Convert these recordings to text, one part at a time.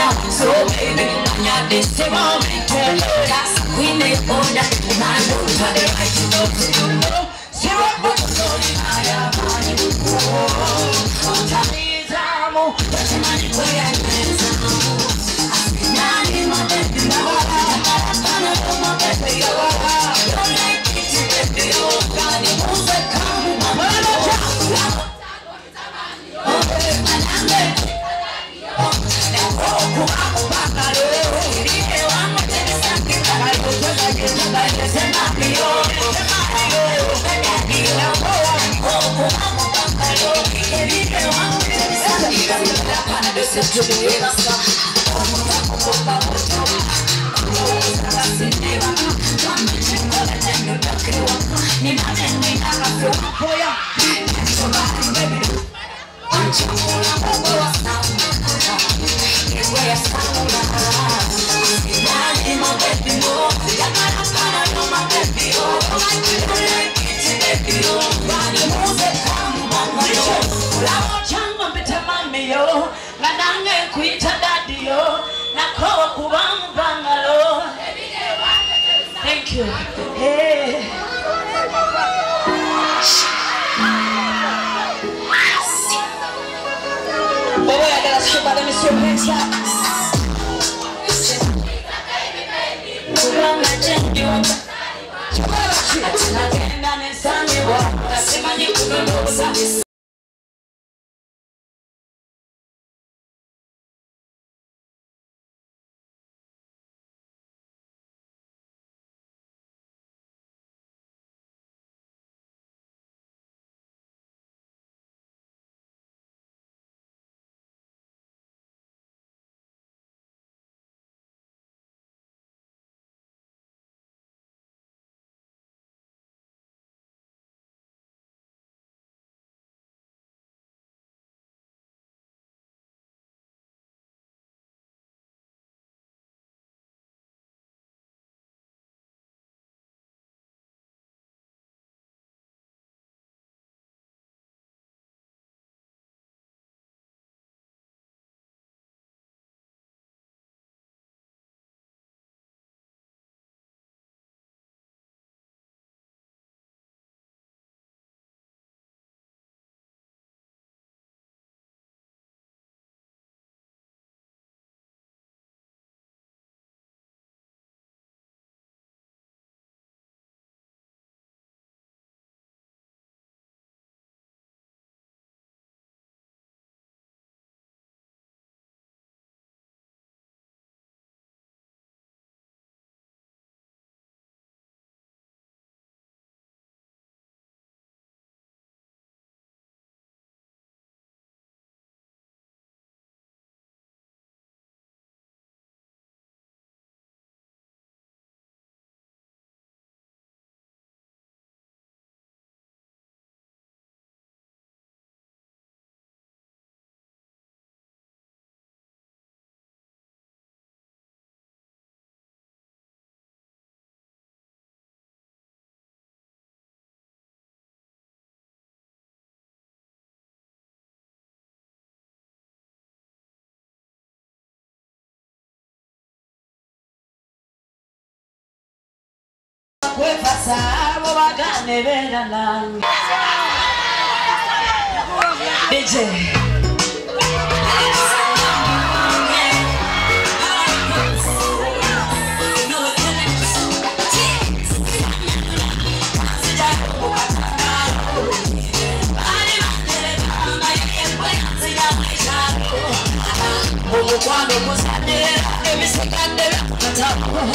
corner. So baby, I'm not this to mom. We may order my nose, but they like to go to the zero. But I am money. Sometimes I'm on, but the money way I can't sound. I'm not in my bed, no. I'm not in my bed, no. Don't like it, you bet the old God. It won't say come, I'm not a job. Thank you. Hey. Oh, I gotta skip out of this your pants up. Baby, baby. Puede pasar, boba, gane, velan. DJ. Come on.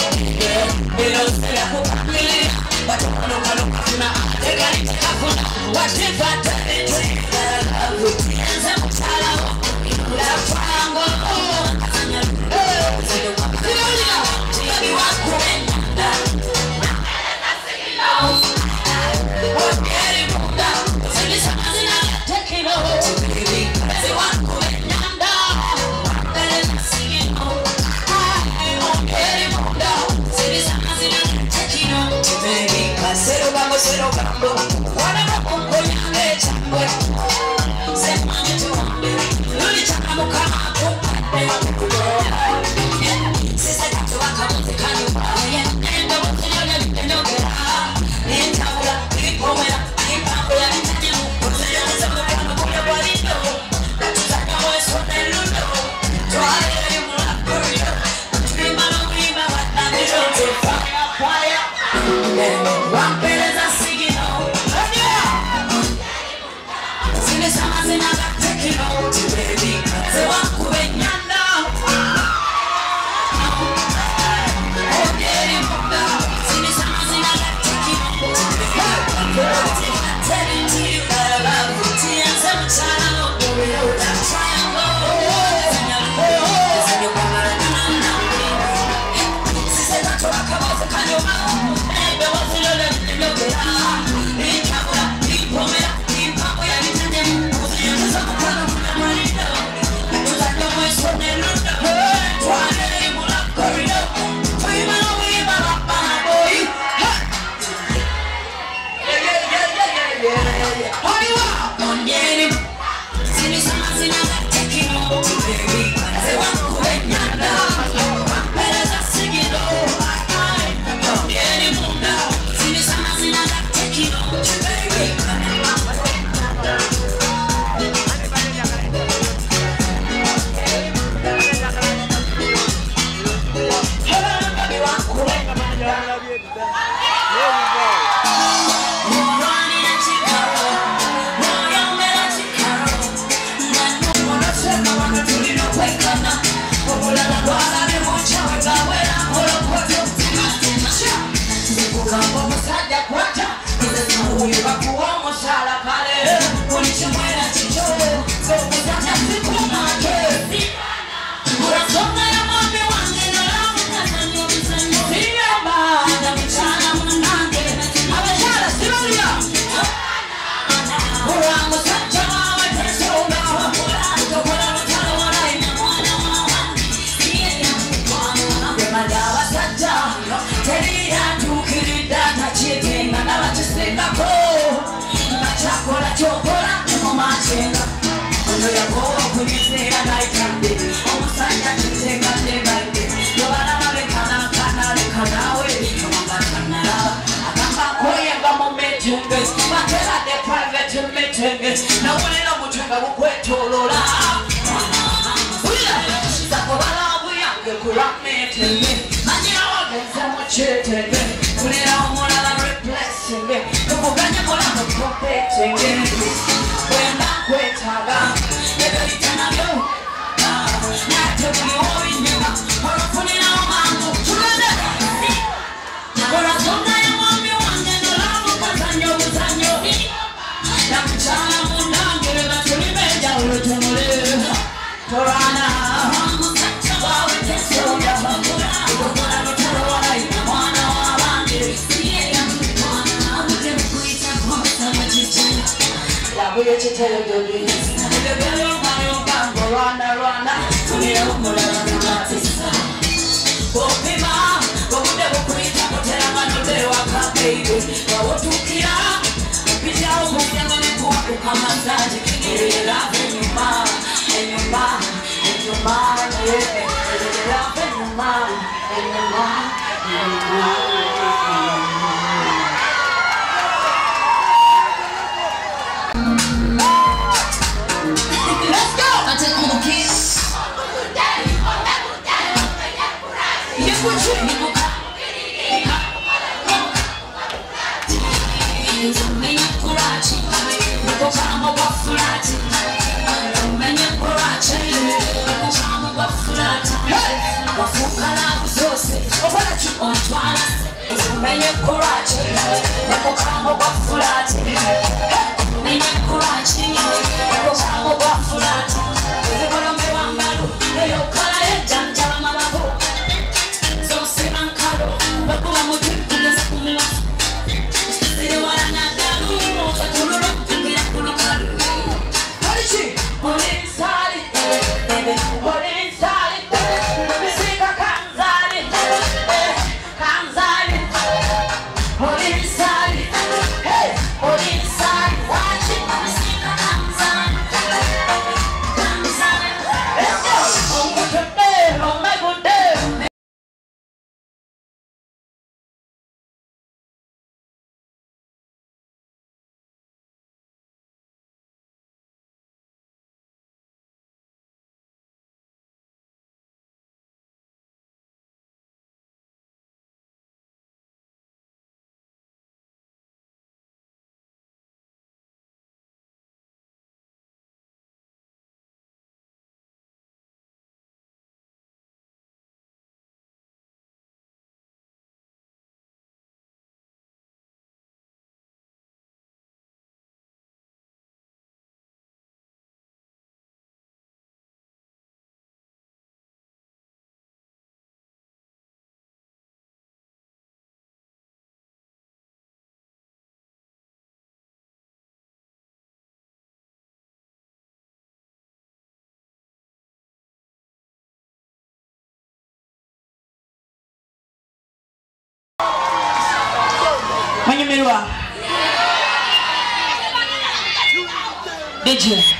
Did you?